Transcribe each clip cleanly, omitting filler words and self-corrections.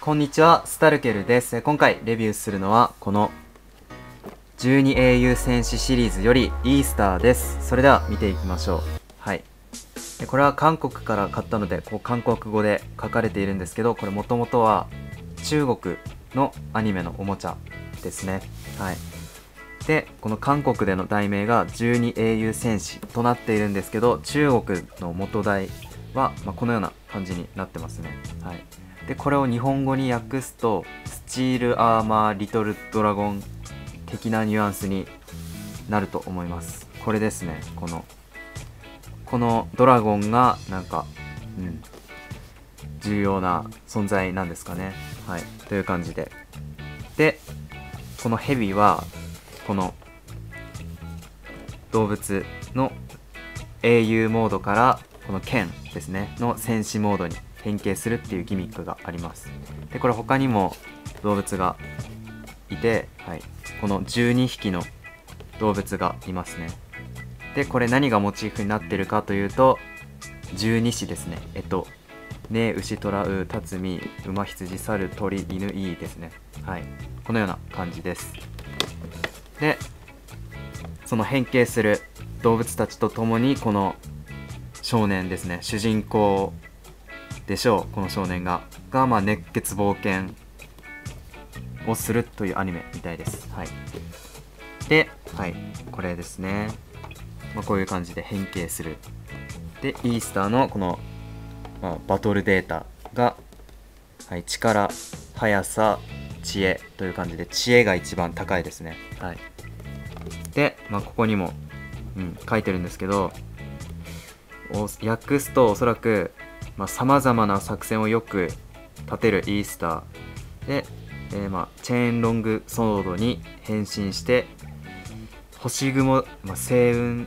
こんにちは、スタルケルです。今回レビューするのはこの12英雄戦士シリーズよりイースターです。それでは見ていきましょう。はい、これは韓国から買ったのでこう韓国語で書かれているんですけど、これもともとは中国のアニメのおもちゃですね。はい、でこの韓国での題名が12英雄戦士となっているんですけど、中国の元題は、このような感じになってますね。はい、でこれを日本語に訳すとスチールアーマーリトルドラゴン的なニュアンスになると思います。これですね、このドラゴンがなんか、重要な存在なんですかね。はい、という感じで、でこのヘビはこの動物の英雄モードからこの剣ですねの戦士モードに変形するっていうギミックがあります。でこれ他にも動物がいて、この12匹の動物がいますね。でこれ何がモチーフになってるかというと12子ですね。ね牛虎うたつみ馬羊猿鳥犬いいですね。はい、このような感じです。でその変形する動物たちとともにこの少年ですね、主人公でしょう、この少年が熱血冒険をするというアニメみたいです。はい、で、これですね、こういう感じで変形する。でイースターのこの、バトルデータが、力、速さ、知恵という感じで、知恵が一番高いですね。はい、で、ここにも、書いてるんですけど、訳すとおそらくさまざまな作戦をよく立てるイースターで、チェーンロングソードに変身して星雲、星雲、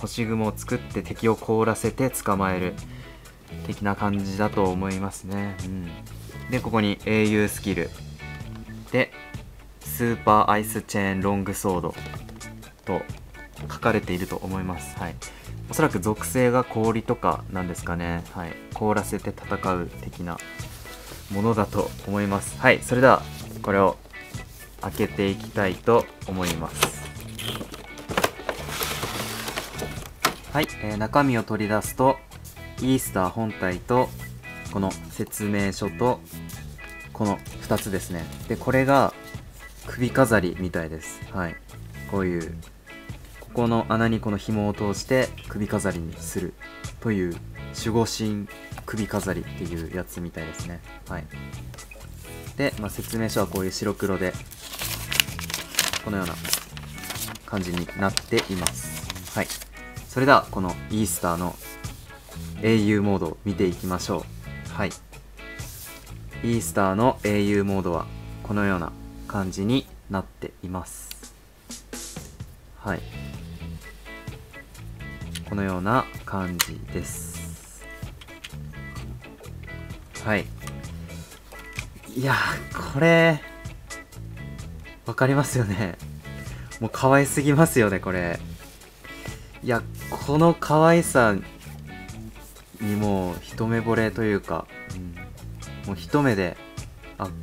星雲を作って敵を凍らせて捕まえる的な感じだと思いますね。でここに英雄スキルでスーパーアイスチェーンロングソードと書かれていると思います。はい、おそらく属性が氷とかなんですかね。はい、凍らせて戦う的なものだと思います。はい、それではこれを開けていきたいと思います。はい、中身を取り出すとイースター本体とこの説明書とこの2つですね。でこれが首飾りみたいです。はい、こういうここの穴にこの紐を通して首飾りにするという守護神首飾りっていうやつみたいですね。はい、で、説明書はこういう白黒でこのような感じになっています。はい、それではこのイースターの英雄モードを見ていきましょう。はい、イースターの英雄モードはこのような感じになっています。はい、このような感じです。はい、いやこれわかりますよね。もう可愛すぎますよねこれ。いやこの可愛さにもう一目惚れというか、もう一目で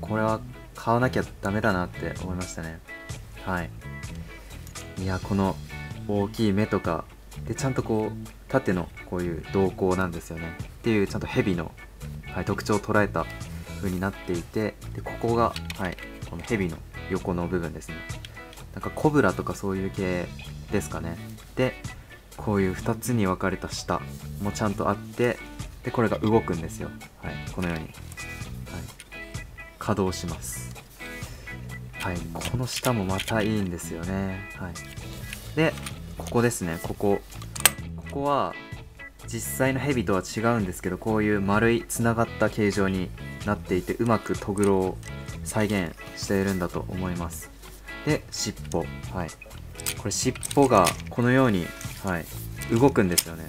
これは買わなきゃダメだなって思いましたね。はい、いやこの大きい目とかでちゃんとこう縦のこういう瞳孔なんですよねっていうちゃんとヘビの、特徴を捉えた風になっていて、でここが、このヘビの横の部分ですね。なんかコブラとかそういう系ですかね。でこういう2つに分かれた舌もちゃんとあって、でこれが動くんですよ。はい、このように、稼働します。はい、この下もまたいいんですよね。はい、でここですね、ここは実際のヘビとは違うんですけど、こういう丸いつながった形状になっていてうまくトグロを再現しているんだと思います。で尻尾、これ尻尾がこのように、動くんですよね。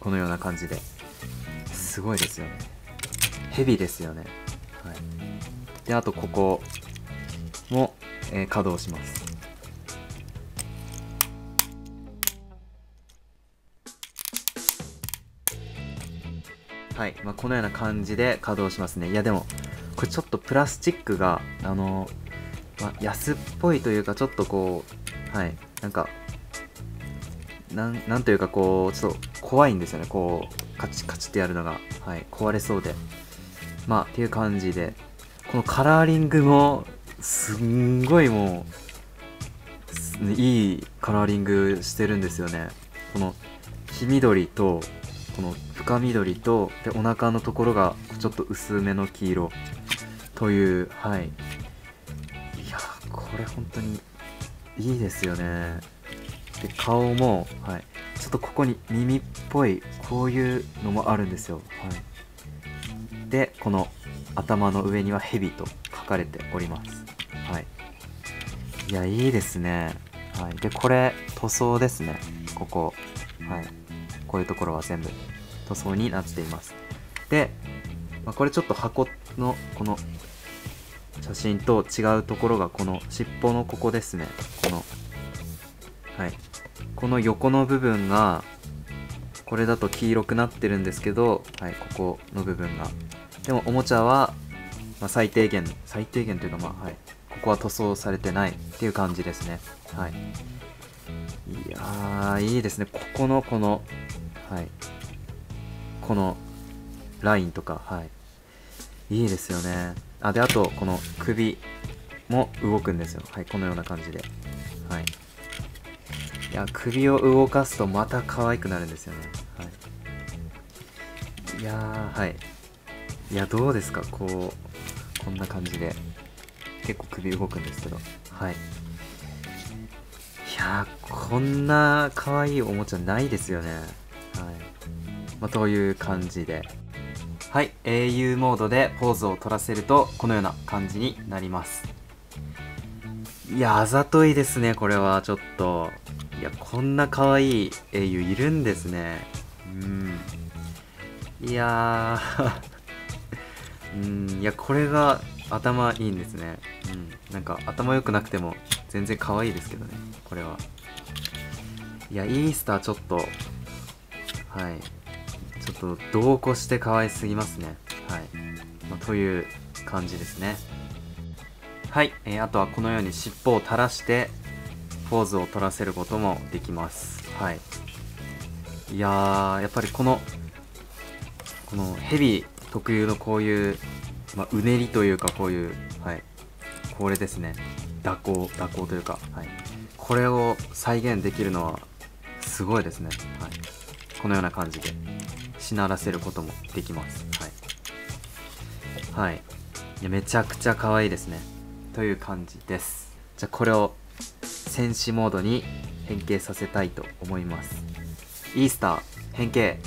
このような感じで、すごいですよね、ヘビですよね。であとここも、稼働します。このような感じで稼働しますね。いやでもこれちょっとプラスチックが安っぽいというか、ちょっとこうなんかなんというかこうちょっと怖いんですよね。こうカチカチってやるのが、壊れそうで、っていう感じで、このカラーリングもすんごいもういいカラーリングしてるんですよね。この黄緑とこの深緑とで、お腹のところがちょっと薄めの黄色という、いやこれ本当にいいですよね。で顔も、ちょっとここに耳っぽいこういうのもあるんですよ。でこの頭の上には蛇と書かれております。いやいいですね。でこれ塗装ですね。ここ、こういうところは全部塗装になっています。で、これちょっと箱のこの写真と違うところが、この尻尾のここですね。このこの横の部分がこれだと黄色くなってるんですけど、ここの部分がでもおもちゃは、最低限というか、ここは塗装されてないっていう感じですね。いやーいいですね。ここのこの、このラインとか、いいですよね。であとこの首も動くんですよ。このような感じで、いや首を動かすとまた可愛くなるんですよね。いやーいやどうですか、こんな感じで結構首動くんですけど、いやーこんな可愛いおもちゃないですよね。という感じで、au モードでポーズを取らせるとこのような感じになります。いやあざといですね、これはちょっと。いやこんな可愛い英雄いるんですね。いやーいやこれが頭いいんですね。なんか頭良くなくても全然可愛いですけどね、これは。いやイースターちょっとちょっと同行して可愛すぎますね。という感じですね。あとはこのように尻尾を垂らしてポーズを取らせることもできます。いやーやっぱりこのヘビ特有のこういう、うねりというか、こういう、これですね、蛇行というか、これを再現できるのはすごいですね。このような感じでしならせることもできます。いやめちゃくちゃ可愛いですね、という感じです。じゃあこれを戦士モードに変形させたいと思います。イースター変形。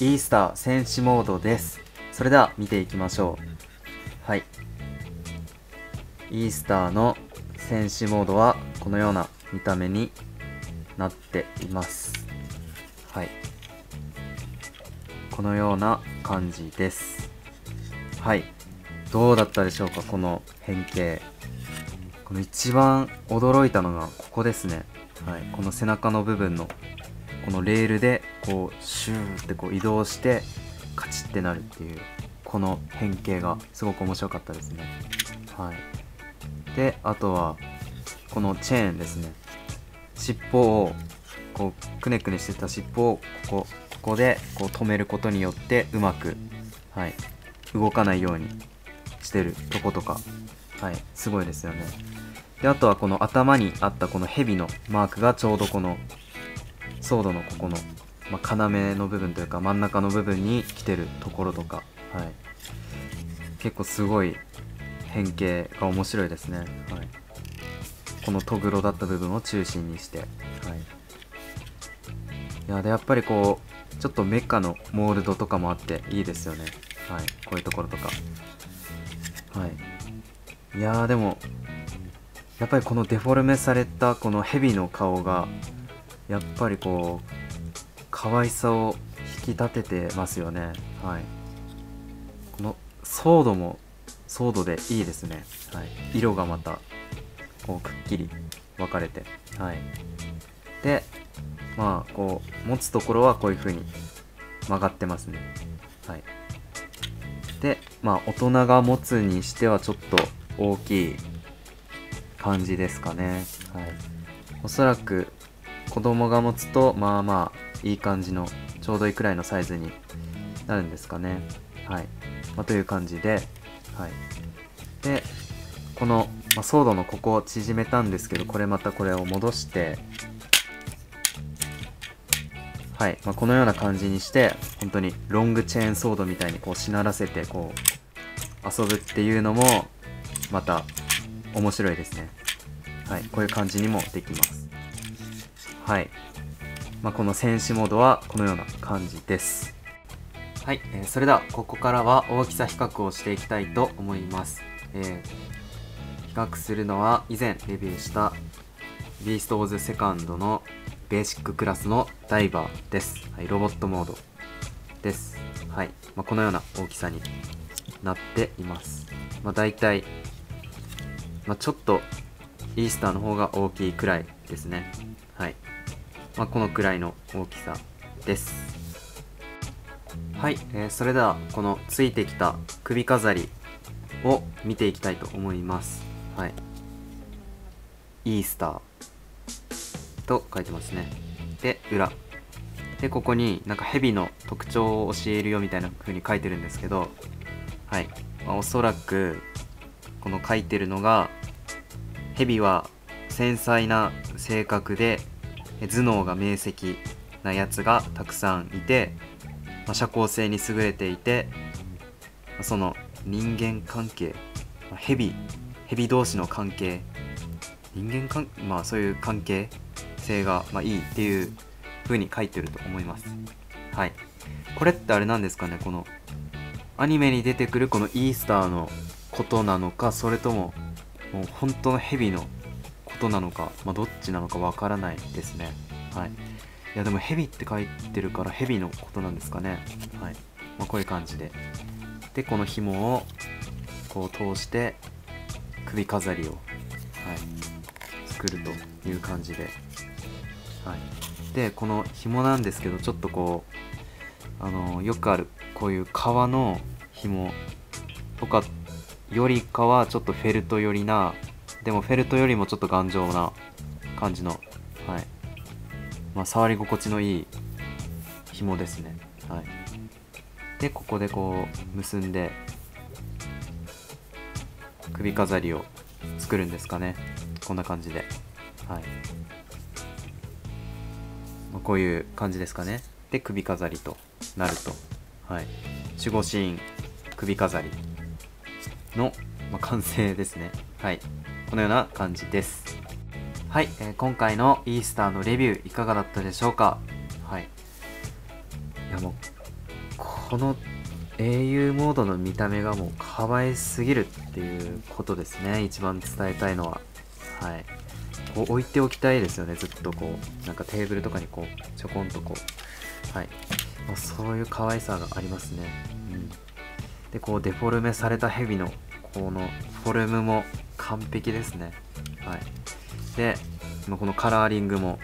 イースター戦士モードです。それでは見ていきましょう。イースターの戦士モードはこのような見た目になっています。このような感じです。どうだったでしょうか、この変形。この一番驚いたのがここですね。この背中の部分のこのレールでこうシューってこう移動してカチッってなるっていうこの変形がすごく面白かったですね。であとはこのチェーンですね。尻尾をこうくねくねしてた尻尾をここでこう止めることによって、うまく、動かないようにしてるとことか、すごいですよね。であとはこの頭にあったこの蛇のマークがちょうどこのソードのここの、要の部分というか真ん中の部分に来てるところとか、結構すごい変形が面白いですね。このとぐろだった部分を中心にして、いやでやっぱりこうちょっとメカのモールドとかもあっていいですよね。こういうところとか、いやーでもやっぱりこのデフォルメされたこのヘビの顔がやっぱりこう可愛さを引き立ててますよね。このソードもソードでいいですね。色がまたこうくっきり分かれて、でまあこう持つところはこういう風に曲がってますね。でまあ大人が持つにしてはちょっと大きい感じですかね。おそらく子供が持つとまあまあいい感じのちょうどいいくらいのサイズになるんですかね。という感じで、でこの、ソードのここを縮めたんですけど、これまたこれを戻して、このような感じにして本当にロングチェーンソードみたいにこうしならせてこう遊ぶっていうのもまた面白いですね。こういう感じにもできます。この戦士モードはこのような感じです。それではここからは大きさ比較をしていきたいと思います。比較するのは以前レビューしたビーストウォーズセカンドのベーシッククラスのダイバーです。ロボットモードです。このような大きさになっています。大体、ちょっとイースターの方が大きいくらいですね。このくらいの大きさです。それではこのついてきた首飾りを見ていきたいと思います。イースターと書いてますね。で裏でここになんかヘビの特徴を教えるよみたいな風に書いてるんですけど、おそらくこの書いてるのがヘビは繊細な性格で頭脳が明晰なやつがたくさんいて、社交性に優れていて、その人間関係、ヘビ同士の関係、そういう関係性がいいっていう風に書いてると思います。これってあれなんですかね、このアニメに出てくるこのイースターのことなのか、それとももう本当のヘビのことなのか、どっちなのかわからないですね。いやでもヘビって書いてるからヘビのことなんですかね。こういう感じで、でこの紐をこう通して首飾りを、作るという感じで、でこの紐なんですけど、ちょっとこうよくあるこういう革の紐とかよりかはちょっとフェルト寄りな、でもフェルトよりもちょっと頑丈な感じの、触り心地のいい紐ですね。でここでこう結んで首飾りを作るんですかね。こんな感じで、こういう感じですかね。で首飾りとなると、守護神首飾りの、完成ですね。このような感じです。今回のイースターのレビューいかがだったでしょうか。いやもうこの英雄モードの見た目がもう可愛すぎるっていうことですね、一番伝えたいのは。こう置いておきたいですよね、ずっとこうなんかテーブルとかにこうちょこんとこう、もうそういう可愛さがありますね。でこうデフォルメされたヘビのこのフォルムも完璧ですね。でこのカラーリングも、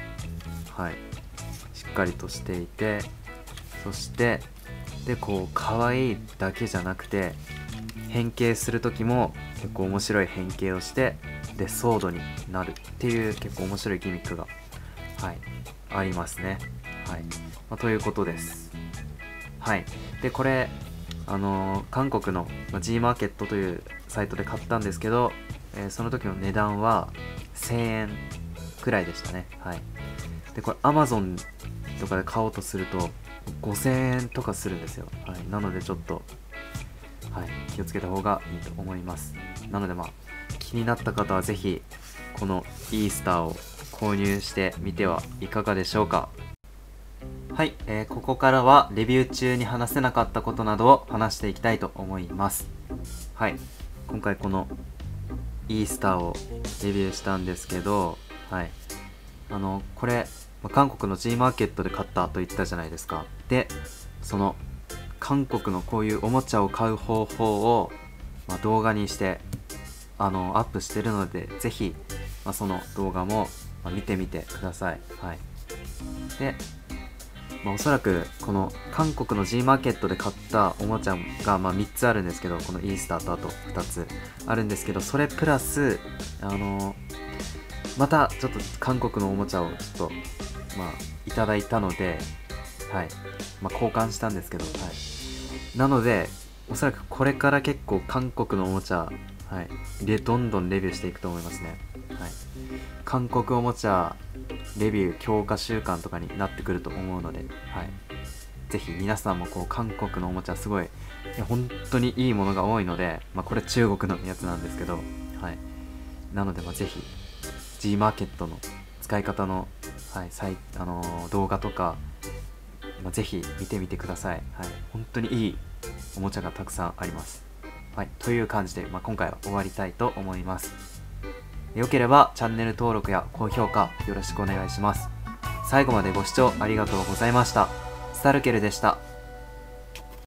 しっかりとしていて、そしてでこう可愛いだけじゃなくて変形する時も結構面白い変形をして、でソードになるっていう結構面白いギミックが、ありますね。ということです。でこれ韓国の G マーケットというサイトで買ったんですけど、その時の値段は1000円くらいでしたね。でこれ Amazon とかで買おうとすると5000円とかするんですよ。なのでちょっと、気をつけた方がいいと思います。なので気になった方はぜひここのイースターを購入してみてはいかがでしょうか。はい、ここからはレビュー中に話せなかったことなどを話していきたいと思います。はい、今回このイースターをレビューしたんですけど、はい、これ韓国の G マーケットで買ったと言ったじゃないですか。で、その韓国のこういうおもちゃを買う方法を、動画にしてアップしてるので、ぜひ、その動画も、見てみてください。はい、で、おそらくこの韓国の G マーケットで買ったおもちゃが、3つあるんですけど、このイースターとあと2つあるんですけど、それプラスまたちょっと韓国のおもちゃをちょっといただいたので、はい、交換したんですけど、はい、なのでおそらくこれから結構韓国のおもちゃ、はい、でどんどんレビューしていくと思いますね。はい、韓国おもちゃレビュー強化週間とかになってくると思うので、はい、ぜひ皆さんもこう韓国のおもちゃすごい、本当にいいものが多いので、これ中国のやつなんですけど、はい、なのでぜひ G マーケットの使い方の、はい、動画とか、ぜひ見てみてください。はい、本当にいいおもちゃがたくさんあります。はい、という感じで、今回は終わりたいと思います。良ければチャンネル登録や高評価よろしくお願いします。最後までご視聴ありがとうございました。スタルケルでした。